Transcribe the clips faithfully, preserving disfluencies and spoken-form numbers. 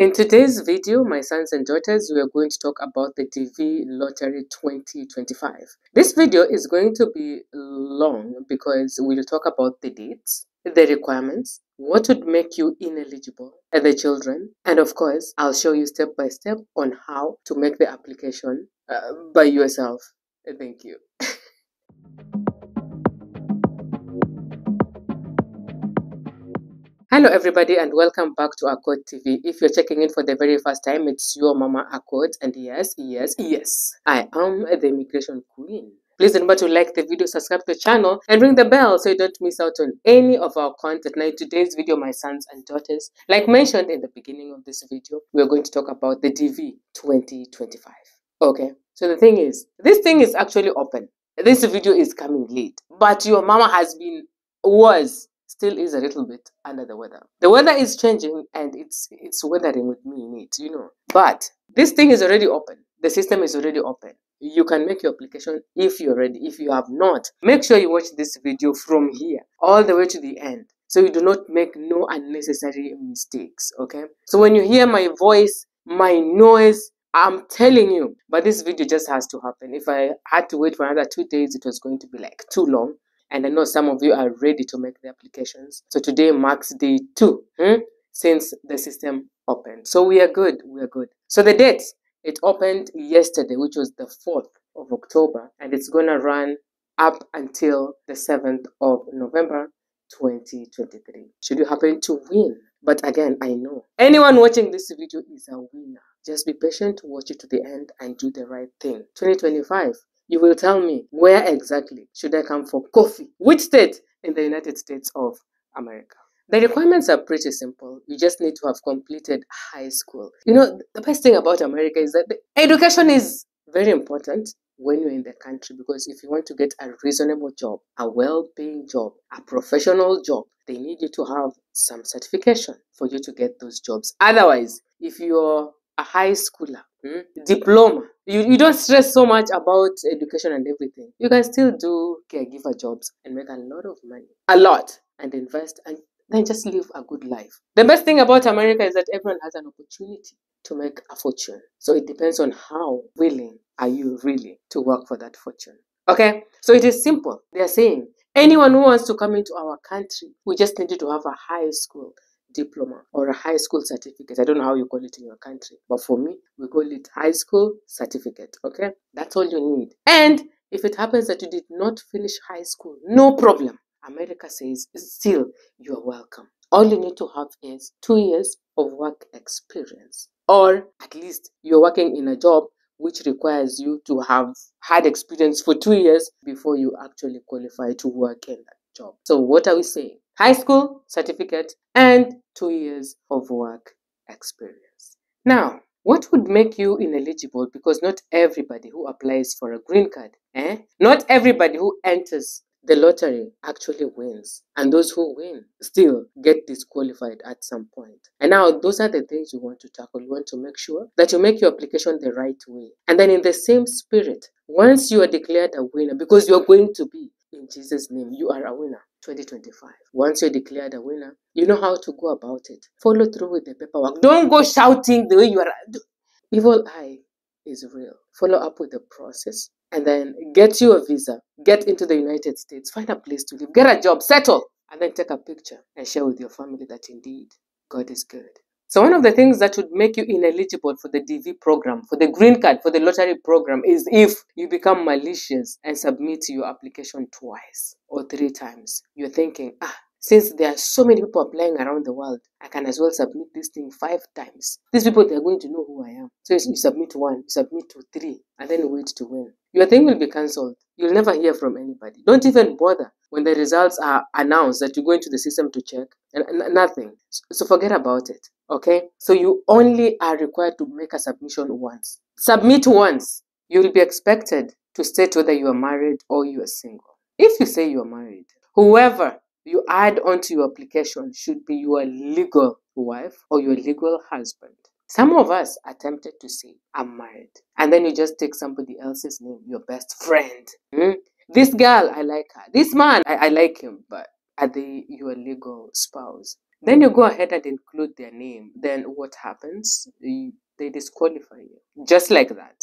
In today's video, my sons and daughters, we are going to talk about the D V Lottery twenty twenty-five. This video is going to be long because we'll talk about the dates, the requirements, what would make you ineligible, and the children. And of course, I'll show you step by step on how to make the application uh, by yourself. Thank you. Hello everybody and welcome back to Akot T V. If you're checking in for the very first time, it's your mama Akot, and yes, yes, yes, I am the immigration queen. Please remember to like the video, subscribe to the channel, and ring the bell so you don't miss out on any of our content. Now in today's video, my sons and daughters, like mentioned in the beginning of this video, we're going to talk about the D V twenty twenty-five. Okay, so the thing is, this thing is actually open. This video is coming late, but your mama has been, was, still is a little bit under the weather. The weather is changing and it's it's weathering with me in it, you know. But this thing is already open. The system is already open. You can make your application if you're ready. If you have not, make sure you watch this video from here all the way to the end, so you do not make no unnecessary mistakes, okay? So when you hear my voice, my noise, I'm telling you, but this video just has to happen. If I had to wait for another two days, it was going to be like too long. And I know some of you are ready to make the applications. So today marks day two hmm, since the system opened. So we are good. We are good. So the date, it opened yesterday, which was the fourth of October. And it's going to run up until the seventh of November, twenty twenty-three. Should you happen to win? But again, I know anyone watching this video is a winner. Just be patient, watch it to the end, and do the right thing. twenty twenty-five. You will tell me, where exactly should I come for coffee? Which state in the United States of America? The requirements are pretty simple. You just need to have completed high school. You know, the best thing about America is that education is very important when you're in the country, because if you want to get a reasonable job, a well-paying job, a professional job, they need you to have some certification for you to get those jobs. Otherwise, if you're a high schooler, hmm, diploma, you, you don't stress so much about education and everything. You can still do caregiver jobs and make a lot of money, a lot, and invest, and then just live a good life. The best thing about America is that everyone has an opportunity to make a fortune. So it depends on how willing are you really to work for that fortune. Okay, so it is simple. They are saying anyone who wants to come into our country, we just need you to have a high school diploma or a high school certificate. I don't know how you call it in your country, but for me, we call it high school certificate. Okay, that's all you need. And if it happens that you did not finish high school, no problem. America says still you are welcome. All you need to have is two years of work experience, or at least you're working in a job which requires you to have had experience for two years before you actually qualify to work in that job. So what are we saying? High school certificate and two years of work experience. Now, what would make you ineligible? Because not everybody who applies for a green card, eh? Not everybody who enters the lottery actually wins. And those who win still get disqualified at some point. And now, those are the things you want to tackle. You want to make sure that you make your application the right way. And then in the same spirit, once you are declared a winner, because you're going to be, in Jesus' name, you are a winner. twenty twenty-five. Once you're declared a winner, you know how to go about it. Follow through with the paperwork. Don't go shouting the way you are. Evil eye is real. Follow up with the process and then get you a visa. Get into the United States. Find a place to live. Get a job. Settle. And then take a picture and share with your family that indeed God is good. So one of the things that would make you ineligible for the D V program, for the green card, for the lottery program is if you become malicious and submit your application twice or three times. You're thinking, ah, since there are so many people applying around the world, I can as well submit this thing five times. These people, they're going to know who I am. So you submit one, you submit two, three, and then wait to win. Your thing will be cancelled. You'll never hear from anybody. Don't even bother when the results are announced that you go into the system to check. And nothing. So forget about it. Okay, so you only are required to make a submission once. Submit once. You will be expected to state whether you are married or you are single. If you say you are married, whoever you add onto your application should be your legal wife or your legal husband. Some of us are tempted to say, I'm married. And then you just take somebody else's name, your best friend. Hmm? This girl, I like her. This man, I, I like him, but are they your legal spouse? Then you go ahead and include their name. Then what happens? They disqualify you. Just like that.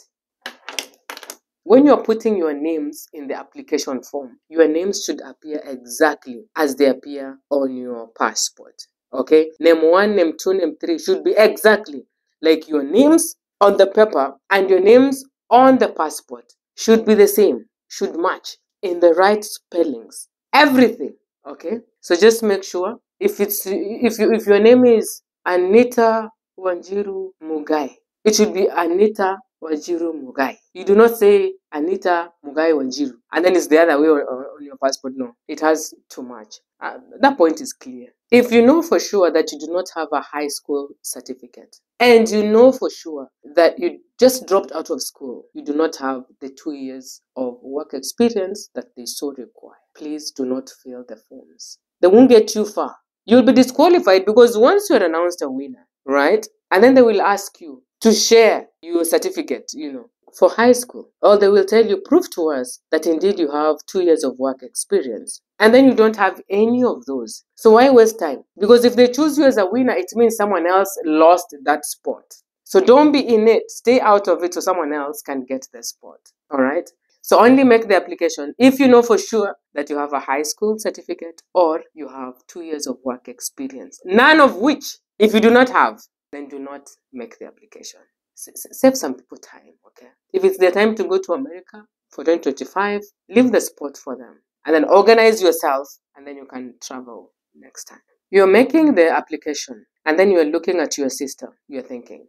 When you're putting your names in the application form, your names should appear exactly as they appear on your passport. Okay? Name one, name two, name three should be exactly like your names on the paper and your names on the passport should be the same, should match in the right spellings. Everything. Okay? So just make sure if it's if you if your name is Anita Wanjiru Mugai, it should be Anita Wanjiru Mugai. You do not say Anita Mugai Wanjiru and then it's the other way on your passport. No, it has too much. Uh, that point is clear. If you know for sure that you do not have a high school certificate and you know for sure that you just dropped out of school, you do not have the two years of work experience that they so require, please do not fill the forms. They won't get you far. You'll be disqualified because once you're announced a winner, right? And then they will ask you to share your certificate, you know, for high school. Or they will tell you, prove to us that indeed you have two years of work experience. And then you don't have any of those. So why waste time? Because if they choose you as a winner, it means someone else lost that spot. So don't be in it. Stay out of it so someone else can get the spot. All right? So only make the application if you know for sure that you have a high school certificate or you have two years of work experience. None of which, if you do not have, then do not make the application. Save some people time, okay? If it's their time to go to America for twenty twenty-five, leave the spot for them. And then organize yourself and then you can travel next time. You're making the application and then you're looking at your sister. You're thinking,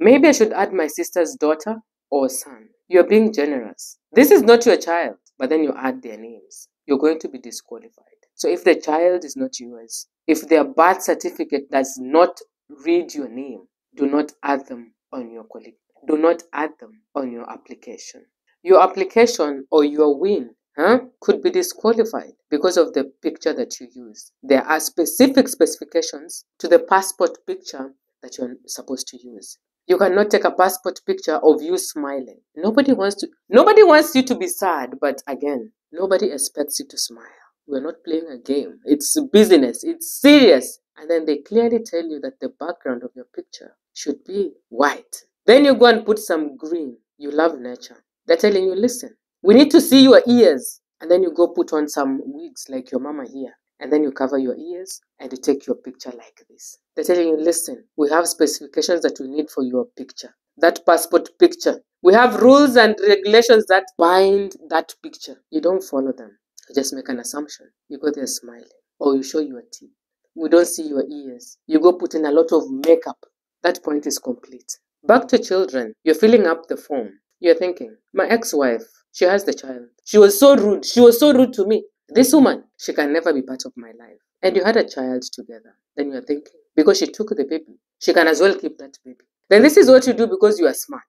maybe I should add my sister's daughter or son. You're being generous. This is not your child, but then you add their names. You're going to be disqualified. So if the child is not yours, if their birth certificate does not read your name, do not add them on your colleague. Do not add them on your application. Your application or your win huh, could be disqualified because of the picture that you use. There are specific specifications to the passport picture that you're supposed to use. You cannot take a passport picture of you smiling. Nobody wants to. Nobody wants you to be sad, but again, nobody expects you to smile. We're not playing a game. It's business. It's serious. And then they clearly tell you that the background of your picture should be white. Then you go and put some green. You love nature. They're telling you, listen, we need to see your ears. And then you go put on some wigs like your mama here. And then you cover your ears and you take your picture like this. They're telling you, listen, we have specifications that we need for your picture, that passport picture. We have rules and regulations that bind that picture. You don't follow them. You just make an assumption. You go there smiling or you show your teeth. We don't see your ears. You go put in a lot of makeup. That point is complete. Back to children. You're filling up the form. You're thinking, my ex-wife, she has the child. She was so rude. She was so rude to me. This woman, she can never be part of my life. And you had a child together. Then you're thinking, because she took the baby, she can as well keep that baby. Then this is what you do because you are smart.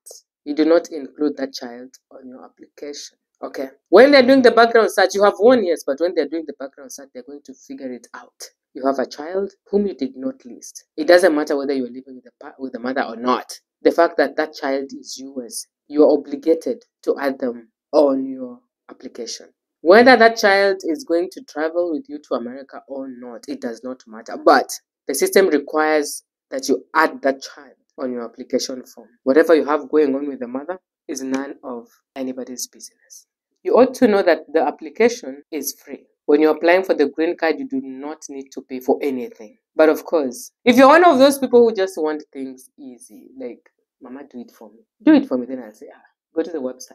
You do not include that child on your application. Okay? When they're doing the background search, you have one, yes, but when they're doing the background search, they're going to figure it out. You have a child whom you did not list. It doesn't matter whether you're living with the, with the mother or not. The fact that that child is yours, you are obligated to add them on your application. Whether that child is going to travel with you to America or not, it does not matter. But the system requires that you add that child on your application form. Whatever you have going on with the mother is none of anybody's business. You ought to know that the application is free. When you're applying for the green card, you do not need to pay for anything. But of course, if you're one of those people who just want things easy, like, Mama, do it for me. Do it for me. Then I'll say, ah, go to the website,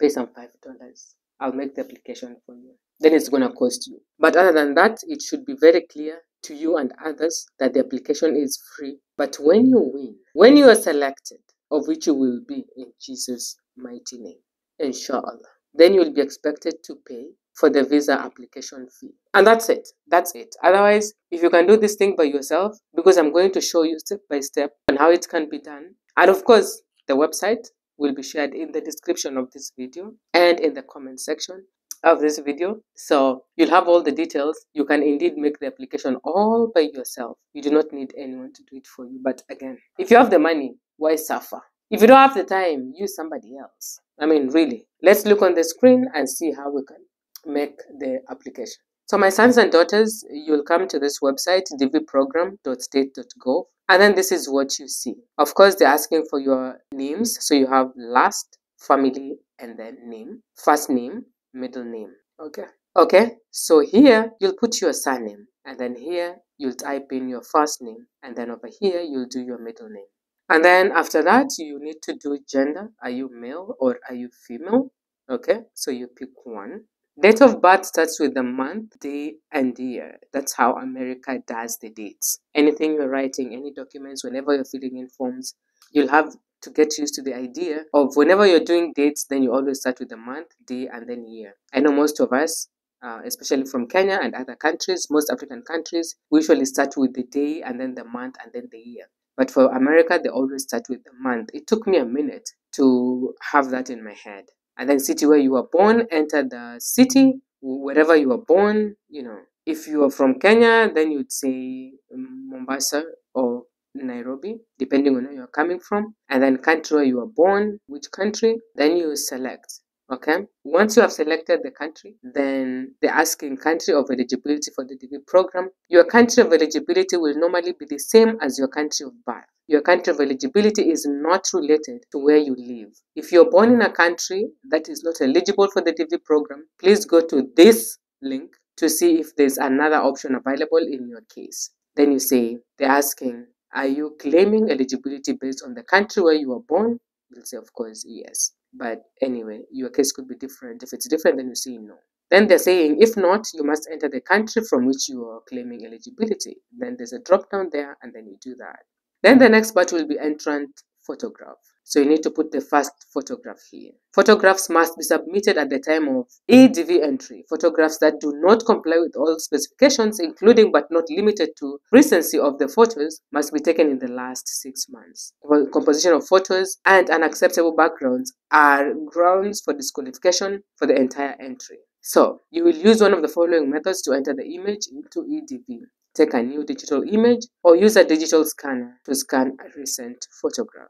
pay some five dollars. I'll make the application for you. Then it's going to cost you. But other than that, it should be very clear to you and others that the application is free. But when you win, when you are selected, of which you will be in Jesus' mighty name, inshallah, then you'll be expected to pay for the visa application fee. And that's it. That's it. Otherwise, if you can do this thing by yourself, because I'm going to show you step by step on how it can be done. And of course, the website will be shared in the description of this video and in the comment section of this video. So you'll have all the details. You can indeed make the application all by yourself. You do not need anyone to do it for you. But again, if you have the money, why suffer? If you don't have the time, use somebody else. I mean, really. Let's look on the screen and see how we can make the application. So my sons and daughters, you'll come to this website, d v program dot state dot gov, and then this is what you see. Of course, they're asking for your names. So you have last, family, and then name, first name, middle name. Okay. Okay. So here you'll put your surname, and then here you'll type in your first name, and then over here you'll do your middle name. And then after that, you need to do gender. Are you male or are you female? Okay. So you pick one. Date of birth starts with the month, day, and year. That's how America does the dates. Anything you're writing, any documents, whenever you're filling in forms, you'll have to get used to the idea of whenever you're doing dates, then you always start with the month, day, and then year. I know most of us, uh, especially from Kenya and other countries, most African countries, we usually start with the day, and then the month, and then the year. But for America, they always start with the month. It took me a minute to have that in my head. And then city where you were born, enter the city, wherever you were born, you know. If you are from Kenya, then you'd say Mombasa or Nairobi, depending on where you're coming from. And then country where you were born, which country, then you select, okay? Once you have selected the country, then they're asking country of eligibility for the D V program. Your country of eligibility will normally be the same as your country of birth. Your country of eligibility is not related to where you live. If you're born in a country that is not eligible for the D V program, please go to this link to see if there's another option available in your case. Then you say, they're asking, are you claiming eligibility based on the country where you were born? You'll say, of course, yes. But anyway, your case could be different. If it's different, then you say no. Then they're saying, if not, you must enter the country from which you are claiming eligibility. Then there's a drop down there, and then you do that. Then the next part will be entrant photograph. So you need to put the first photograph here. Photographs must be submitted at the time of E D V entry. Photographs that do not comply with all specifications, including but not limited to recency of the photos, must be taken in the last six months. Composition of photos and unacceptable backgrounds are grounds for disqualification for the entire entry. So you will use one of the following methods to enter the image into E D V. Take a new digital image or use a digital scanner to scan a recent photograph.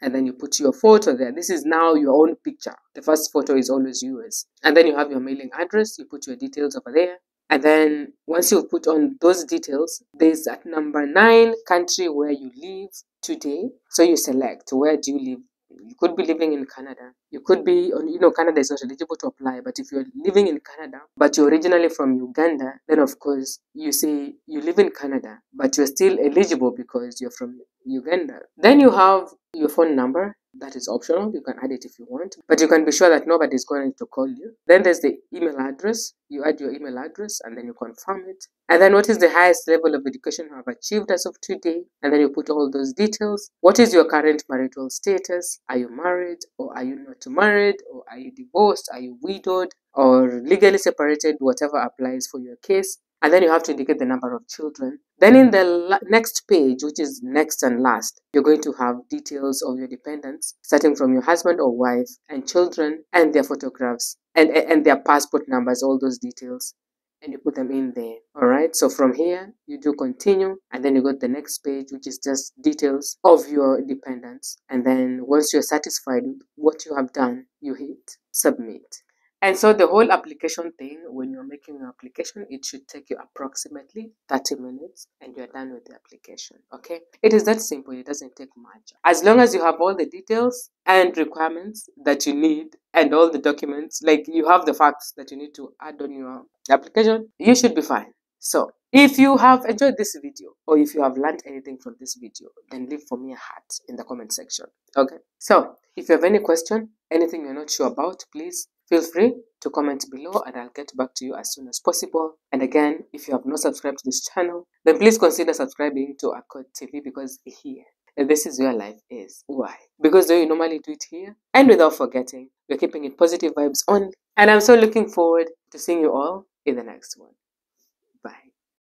And then you put your photo there. This is now your own picture. The first photo is always yours. And then you have your mailing address. You put your details over there. And then once you've put on those details, there's at number nine, country where you live today. So you select where do you live. You could be living in Canada. You could be, you know, Canada is not eligible to apply, but if you're living in Canada, but you're originally from Uganda, then of course you say you live in Canada, but you're still eligible because you're from Uganda. Then you have your phone number. That is optional. You can add it if you want, but you can be sure that nobody is going to call you. Then there's the email address. You add your email address and then you confirm it. And then what is the highest level of education you have achieved as of today? And then you put all those details. What is your current marital status? Are you married or are you not married? Or are you divorced? Are you widowed or legally separated? Whatever applies for your case. And then you have to indicate the number of children. Then in the next page, which is next and last, you're going to have details of your dependents, starting from your husband or wife and children and their photographs and, and their passport numbers, all those details. And you put them in there. All right. So from here, you do continue. And then you go to the next page, which is just details of your dependents. And then once you're satisfied with what you have done, you hit submit. And so the whole application thing, when you're making an application, it should take you approximately thirty minutes and you're done with the application, okay? It is that simple. It doesn't take much. As long as you have all the details and requirements that you need and all the documents, like you have the facts that you need to add on your application, you should be fine. So if you have enjoyed this video or if you have learned anything from this video, then leave for me a heart in the comment section, okay? So if you have any question, anything you're not sure about, please feel free to comment below and I'll get back to you as soon as possible. And again, if you have not subscribed to this channel, then please consider subscribing to Akot T V, because here, this is where life is. Why? Because though you normally do it here, and without forgetting, we're keeping it positive vibes on. And I'm so looking forward to seeing you all in the next one.